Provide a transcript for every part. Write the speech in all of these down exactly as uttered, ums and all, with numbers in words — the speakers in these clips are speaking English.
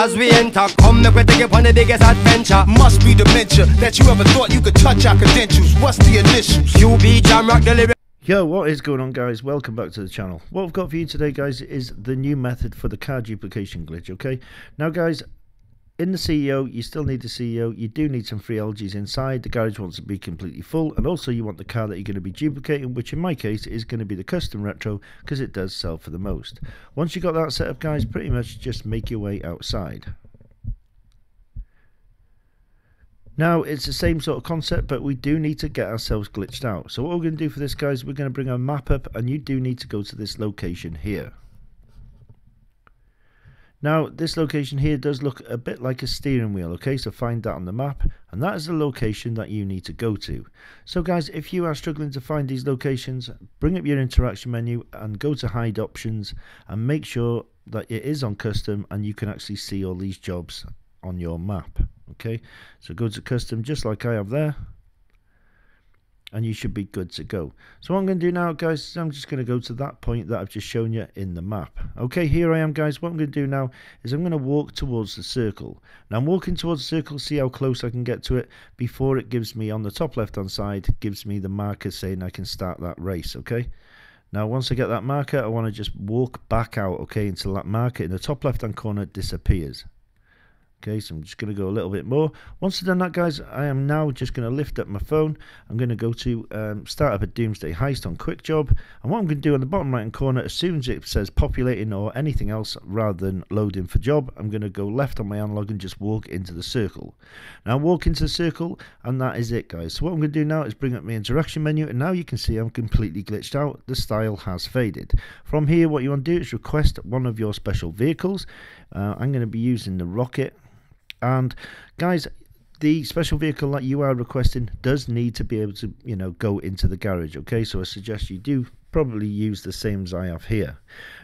As we enter, come make we take upon the biggest adventure. Must be dementia that you ever thought you could touch our credentials. What's the initials? Q B Jam Rock Delivery. Yo, what is going on, guys? Welcome back to the channel. What I've got for you today, guys, is the new method for the car duplication glitch. Okay, now guys, in the C E O, you still need the C E O, you do need some free L Gs inside, the garage wants to be completely full, and also you want the car that you're going to be duplicating, which in my case is going to be the custom retro, because it does sell for the most. Once you've got that set up, guys, pretty much just make your way outside. Now, it's the same sort of concept, but we do need to get ourselves glitched out. So what we're going to do for this, guys, we're going to bring our map up, and you do need to go to this location here. Now, this location here does look a bit like a steering wheel, okay, so find that on the map, and that is the location that you need to go to. So guys, if you are struggling to find these locations, bring up your interaction menu and go to hide options, and make sure that it is on custom and you can actually see all these jobs on your map, okay. So go to custom just like I have there, and you should be good to go. So what I'm going to do now, guys, is I'm just going to go to that point that I've just shown you in the map. Okay, here I am, guys. What I'm going to do now is I'm going to walk towards the circle. Now I'm walking towards the circle, see how close I can get to it before it gives me, on the top left hand side, gives me the marker saying I can start that race, okay. Now once I get that marker, I want to just walk back out, okay, until that marker in the top left hand corner disappears. Okay, so I'm just going to go a little bit more. Once I've done that, guys, I am now just going to lift up my phone. I'm going to go to um, start up a Doomsday Heist on Quick Job. And what I'm going to do on the bottom right-hand corner, as soon as it says populating or anything else rather than loading for job, I'm going to go left on my analog and just walk into the circle. Now walk into the circle, and that is it, guys. So what I'm going to do now is bring up my interaction menu, and now you can see I'm completely glitched out. The style has faded. From here, what you want to do is request one of your special vehicles. Uh, I'm going to be using the Rocket. And guys, the special vehicle that you are requesting does need to be able to, you know, go into the garage, okay? So I suggest you do probably use the same as I have here.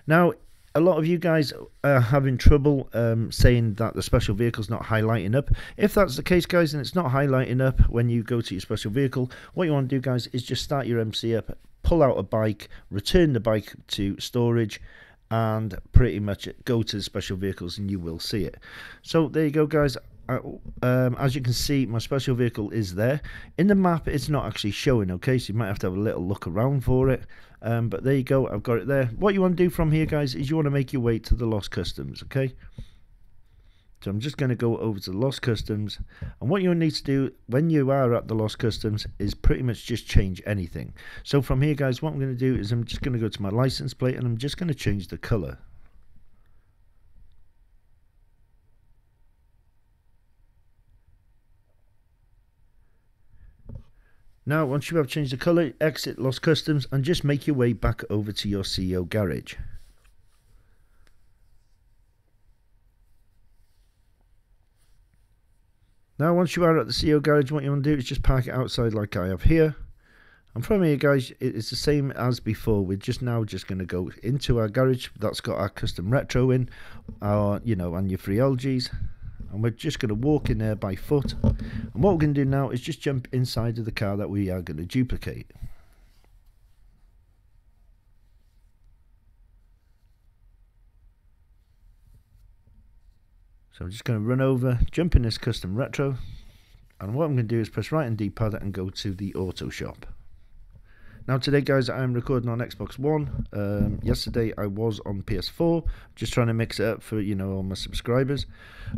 Now, a lot of you guys are having trouble um, saying that the special vehicle's not highlighting up. If that's the case, guys, and it's not highlighting up when you go to your special vehicle, what you want to do, guys, is just start your M C up, pull out a bike, return the bike to storage, and pretty much go to the special vehicles and you will see it. So there you go, guys. I, um, as you can see, my special vehicle is there. In the map, it's not actually showing, okay, so you might have to have a little look around for it. Um, but there you go, I've got it there. What you want to do from here, guys, is you want to make your way to the Lost Customs, okay? So I'm just going to go over to the Lost Customs, and what you'll need to do when you are at the Lost Customs is pretty much just change anything. So from here, guys, what I'm going to do is I'm just going to go to my license plate and I'm just going to change the colour. Now once you have changed the colour, exit Lost Customs and just make your way back over to your C E O garage. Now once you are at the C E O garage, what you want to do is just park it outside like I have here. And from here, guys, it's the same as before. We're just now just going to go into our garage that's got our custom retro in, our, you know, and your free L Gs. And we're just going to walk in there by foot. And what we're going to do now is just jump inside of the car that we are going to duplicate. So I'm just going to run over, jump in this custom retro, and what I'm going to do is press right on D pad and go to the auto shop. Now today, guys, I'm recording on Xbox one. Um, yesterday I was on P S four, just trying to mix it up for, you know, all my subscribers.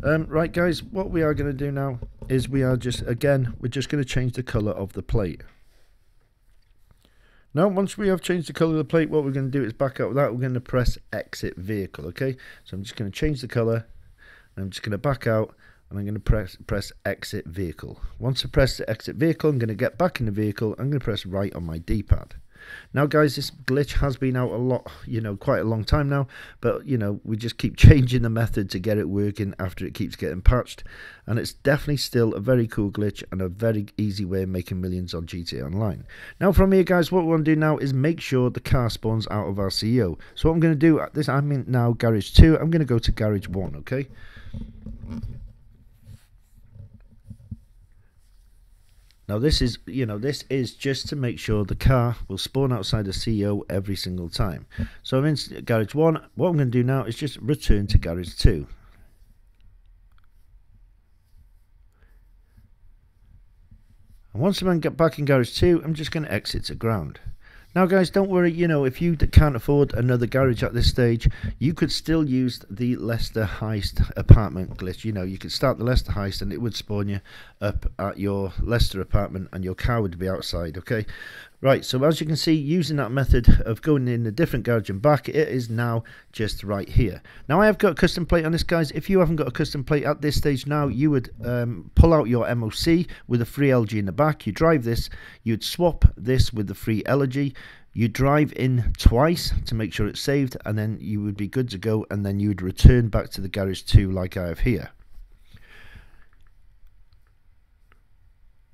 Um, right, guys, what we are going to do now is we are just, again, we're just going to change the colour of the plate. Now, once we have changed the colour of the plate, what we're going to do is back out of that. We're going to press exit vehicle, okay? So I'm just going to change the colour. I'm just going to back out and I'm going to press press exit vehicle. Once I press the exit vehicle, I'm going to get back in the vehicle. I'm going to press right on my D pad. Now, guys, this glitch has been out a lot, you know, quite a long time now. But, you know, we just keep changing the method to get it working after it keeps getting patched. And it's definitely still a very cool glitch and a very easy way of making millions on G T A Online. Now, from here, guys, what we want to do now is make sure the car spawns out of our C E O. So what I'm going to do at this, I'm in now Garage two. I'm going to go to Garage one, okay? Now this is, you know, this is just to make sure the car will spawn outside the C E O every single time. So I'm in Garage one. What I'm going to do now is just return to Garage two. And once I'm back in garage two, I'm just going to exit to ground. Now guys, don't worry, you know, if you can't afford another garage at this stage, you could still use the Lester Heist apartment glitch. You know, you could start the Lester Heist and it would spawn you up at your Lester apartment and your car would be outside, okay? Right, so as you can see, using that method of going in a different garage and back, it is now just right here. Now I have got a custom plate on this, guys. If you haven't got a custom plate at this stage now, you would um, pull out your M O C with a free L G in the back. You drive this, you'd swap this with the free L G. You drive in twice to make sure it's saved, and then you would be good to go, and then you would return back to the garage two like I have here.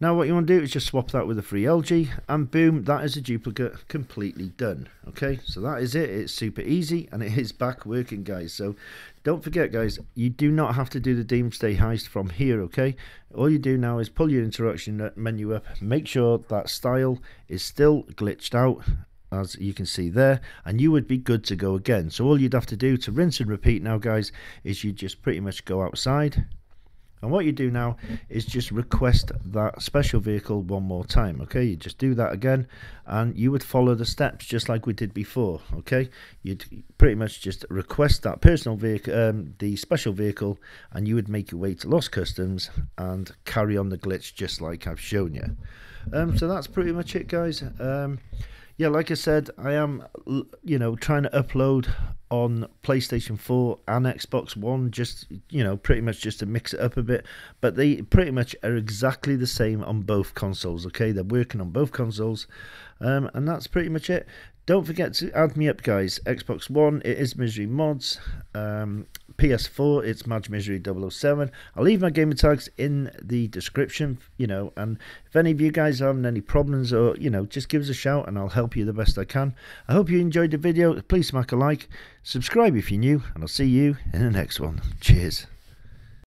Now what you want to do is just swap that with a free L G, and boom, that is a duplicate completely done. Okay, so that is it. It's super easy and it is back working, guys. So don't forget, guys, you do not have to do the Doomsday Heist from here, okay? All you do now is pull your interaction menu up, make sure that style is still glitched out, as you can see there, and you would be good to go again. So all you'd have to do to rinse and repeat now, guys, is you just pretty much go outside. And what you do now is just request that special vehicle one more time, okay? You just do that again, and you would follow the steps just like we did before, okay? You'd pretty much just request that personal vehicle, um, the special vehicle, and you would make your way to Lost Customs and carry on the glitch just like I've shown you. Um, so that's pretty much it, guys. Um, yeah, like I said, I am, you know, trying to upload on PlayStation four and Xbox one, just, you know, pretty much just to mix it up a bit, but they pretty much are exactly the same on both consoles, okay? They're working on both consoles, um, and that's pretty much it. Don't forget to add me up, guys. Xbox one, it is MyseryModz. um, P S four, it's Maj Mysery double oh seven. I'll leave my gamer tags in the description, you know, and if any of you guys are having any problems, or, you know, just give us a shout and I'll help you the best I can. I hope you enjoyed the video. Please smack a like, subscribe if you're new, and I'll see you in the next one. Cheers.